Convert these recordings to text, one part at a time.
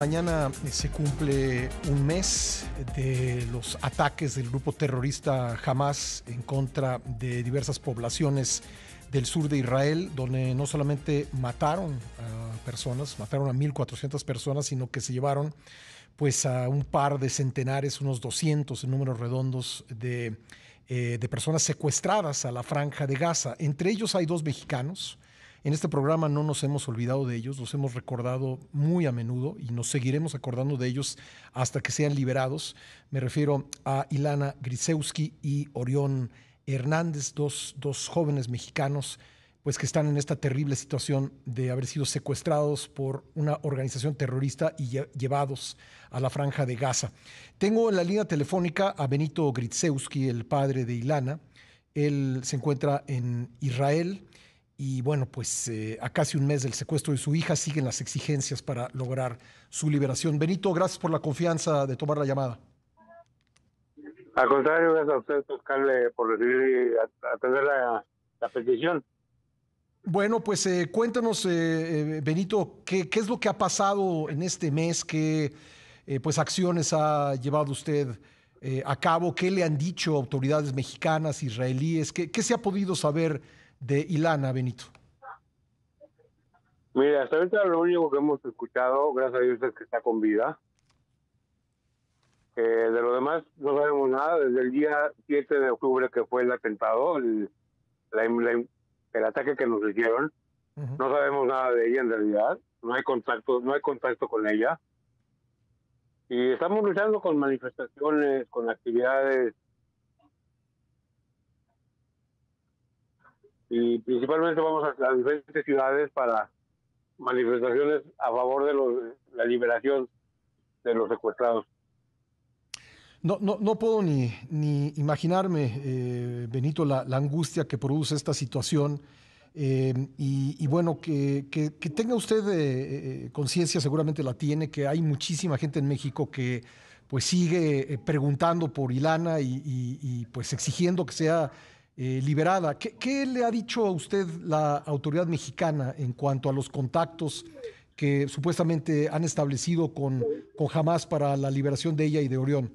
Mañana se cumple un mes de los ataques del grupo terrorista Hamas en contra de diversas poblaciones del sur de Israel, donde no solamente mataron a personas, mataron a 1.400 personas, sino que se llevaron pues a un par de centenares, unos 200 en números redondos de personas secuestradas a la franja de Gaza. Entre ellos hay dos mexicanos. En este programa no nos hemos olvidado de ellos, los hemos recordado muy a menudo y nos seguiremos acordando de ellos hasta que sean liberados. Me refiero a Ilana Gritzewsky y Orión Hernández, dos jóvenes mexicanos pues que están en esta terrible situación de haber sido secuestrados por una organización terrorista y llevados a la franja de Gaza. Tengo en la línea telefónica a Benito Gritzewsky, el padre de Ilana. Él se encuentra en Israel. Y bueno, pues a casi un mes del secuestro de su hija siguen las exigencias para lograr su liberación. Benito, gracias por la confianza de tomar la llamada. Al contrario, gracias a usted, Oscar, por recibir y atender la petición. Bueno, pues cuéntanos, Benito, ¿qué es lo que ha pasado en este mes? ¿Qué pues acciones ha llevado usted a cabo? ¿Qué le han dicho autoridades mexicanas, israelíes? ¿Qué se ha podido saber de Ilana, Benito? Mira, hasta ahorita lo único que hemos escuchado, gracias a Dios, es que está con vida. De lo demás no sabemos nada. Desde el día 7 de octubre que fue el atentado, el ataque que nos hicieron, no sabemos nada de ella en realidad. No hay contacto con ella. Y estamos luchando con manifestaciones, con actividades, y principalmente vamos a diferentes ciudades para manifestaciones a favor de la liberación de los secuestrados. No puedo ni imaginarme, Benito, la angustia que produce esta situación. Y bueno, que tenga usted conciencia, seguramente la tiene, que hay muchísima gente en México que pues sigue preguntando por Ilana y pues exigiendo que sea liberada. ¿Qué le ha dicho a usted la autoridad mexicana en cuanto a los contactos que supuestamente han establecido con Hamas para la liberación de ella y de Orión?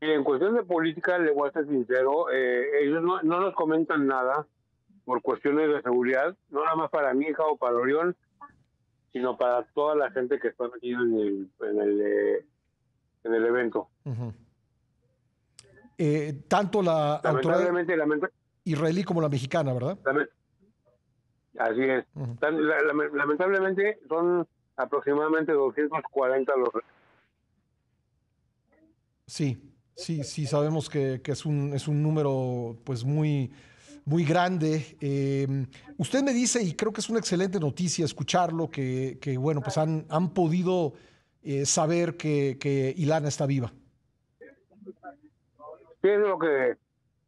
En cuestión de política, le voy a ser sincero, ellos no nos comentan nada por cuestiones de seguridad, no nada más para mi hija o para Orión, sino para toda la gente que está aquí en el evento. Tanto la autoridad israelí como la mexicana, ¿verdad? Así es. Lamentablemente son aproximadamente 240 los... Sí, sabemos que es un número pues muy grande. Usted me dice, y creo que es una excelente noticia escucharlo, que bueno, pues han podido saber que Ilana está viva. Sí, es lo que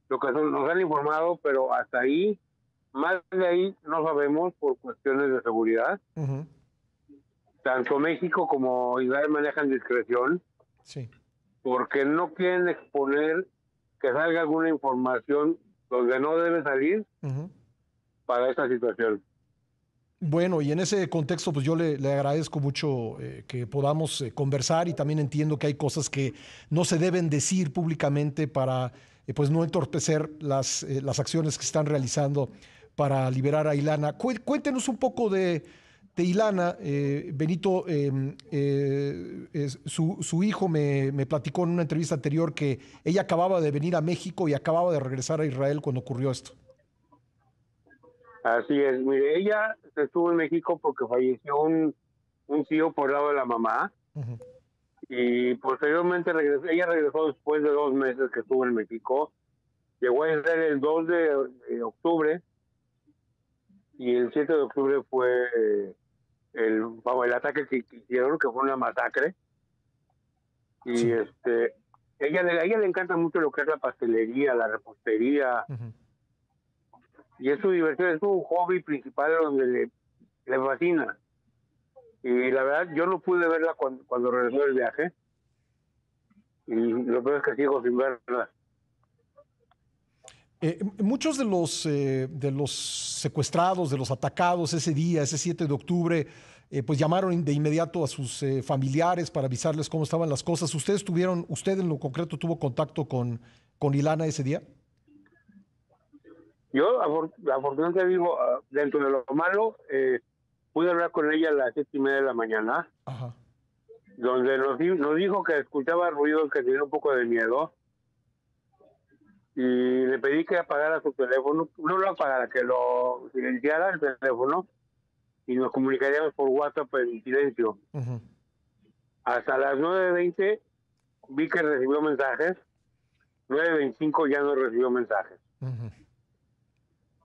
nos han informado, pero hasta ahí, más de ahí, no sabemos por cuestiones de seguridad. Tanto México como Israel manejan discreción, porque no quieren exponer que salga alguna información donde no debe salir para esta situación. Bueno, y en ese contexto, pues yo le agradezco mucho que podamos conversar, y también entiendo que hay cosas que no se deben decir públicamente para pues no entorpecer las acciones que están realizando para liberar a Ilana. Cuéntenos un poco de Ilana, Benito. Su hijo me platicó en una entrevista anterior que ella acababa de venir a México y acababa de regresar a Israel cuando ocurrió esto. Así es, mire, ella estuvo en México porque falleció un tío por lado de la mamá, y posteriormente ella regresó después de 2 meses que estuvo en México. Llegó a Israel el 2 de octubre, y el 7 de octubre fue el ataque que hicieron, que fue una masacre. Y a ella le encanta mucho lo que es la pastelería, la repostería. Y es su diversión, es su hobby principal, donde le fascina. Y la verdad, yo no pude verla cuando regresó del viaje. Y lo peor es que sigo sin verla. Muchos de los secuestrados, de los atacados ese día, ese 7 de octubre, pues llamaron de inmediato a sus familiares para avisarles cómo estaban las cosas. ¿Ustedes tuvieron, usted en lo concreto tuvo contacto con Ilana ese día? Yo, afortunadamente, vivo dentro de lo malo. Pude hablar con ella a las 7:30 de la mañana. Ajá. Donde nos dijo que escuchaba ruidos, que tenía un poco de miedo, y le pedí que apagara su teléfono, no lo apagara, que lo silenciara el teléfono, y nos comunicaríamos por WhatsApp en silencio. Uh-huh. Hasta las 9:20 vi que recibió mensajes, 9:25 ya no recibió mensajes. Uh-huh.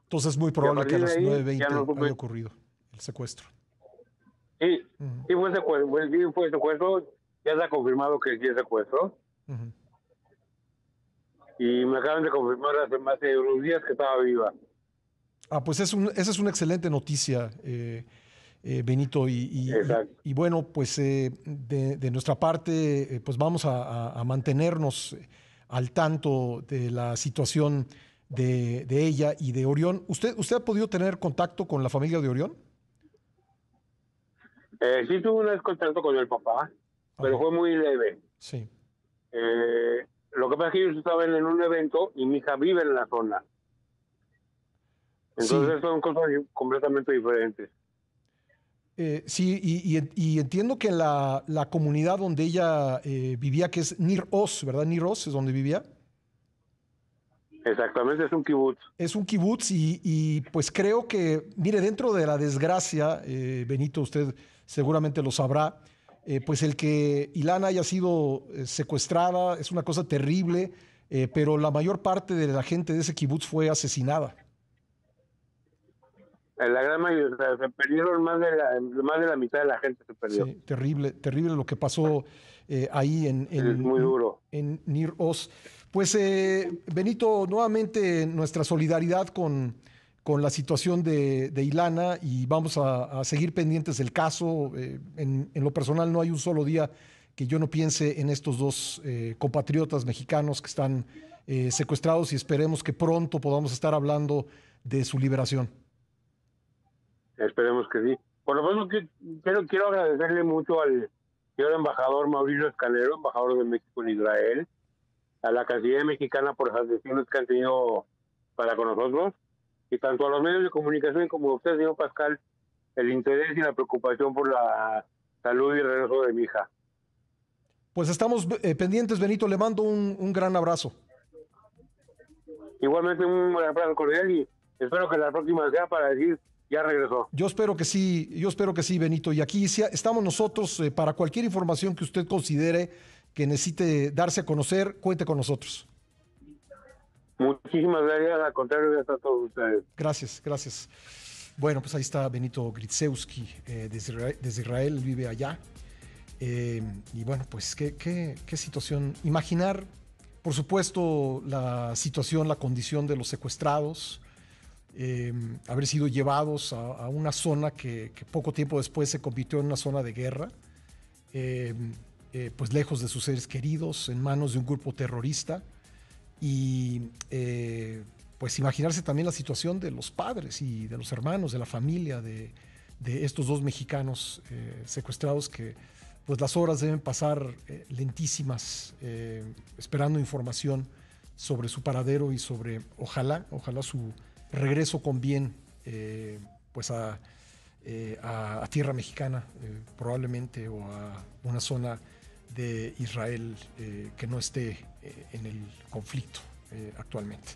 Entonces es muy probable que a las 9:20 haya ocurrido el secuestro. Sí, uh-huh. sí fue secuestro, ya está confirmado que sí es secuestro. Uh-huh. Y me acaban de confirmar hace más de unos días que estaba viva. Ah, pues es esa es una excelente noticia, Benito. Y bueno, pues de nuestra parte, pues vamos a mantenernos al tanto de la situación de ella y de Orión. ¿Usted ha podido tener contacto con la familia de Orión? Sí, tuve un contacto con el papá, pero fue muy leve. Sí. Lo que pasa es que ellos estaban en un evento y mi hija vive en la zona. Entonces sí, son cosas completamente diferentes. Sí, y entiendo que la comunidad donde ella vivía, que es Nir Oz, ¿verdad? Nir Oz es donde vivía. Exactamente, es un kibutz. Es un kibutz y pues creo que, mire, dentro de la desgracia, Benito, usted seguramente lo sabrá, pues el que Ilana haya sido secuestrada es una cosa terrible, pero la mayor parte de la gente de ese kibutz fue asesinada. La gran mayoría, se perdieron más de la mitad de la gente se perdió. Sí, terrible, terrible lo que pasó ahí es muy duro. En Nir Oz. Pues Benito, nuevamente nuestra solidaridad con la situación de Ilana, y vamos a seguir pendientes del caso. En lo personal no hay un solo día que yo no piense en estos dos compatriotas mexicanos que están secuestrados, y esperemos que pronto podamos estar hablando de su liberación. Esperemos que sí. Por lo menos quiero agradecerle mucho al señor embajador Mauricio Escanero, embajador de México en Israel, a la Cancillería Mexicana por las gestiones que han tenido para con nosotros, y tanto a los medios de comunicación como a usted, señor Pascal, el interés y la preocupación por la salud y el regreso de mi hija. Pues estamos pendientes, Benito. Le mando un gran abrazo. Igualmente un abrazo cordial, y espero que la próxima sea para decir: ya regresó. Yo espero que sí, Benito. Y aquí estamos nosotros para cualquier información que usted considere que necesite darse a conocer, cuente con nosotros. Muchísimas gracias, al contrario, gracias a todos ustedes. Gracias, gracias. Bueno, pues ahí está Benito Gritzewsky, desde Israel, vive allá. Y bueno, pues qué situación. Imaginar, por supuesto, la situación, la condición de los secuestrados. Haber sido llevados a una zona que poco tiempo después se convirtió en una zona de guerra, pues lejos de sus seres queridos, en manos de un grupo terrorista, y pues imaginarse también la situación de los padres y de los hermanos, de la familia de estos dos mexicanos secuestrados, que pues las horas deben pasar lentísimas esperando información sobre su paradero y sobre, ojalá su regreso con bien, pues a tierra mexicana, probablemente, o a una zona de Israel que no esté en el conflicto actualmente.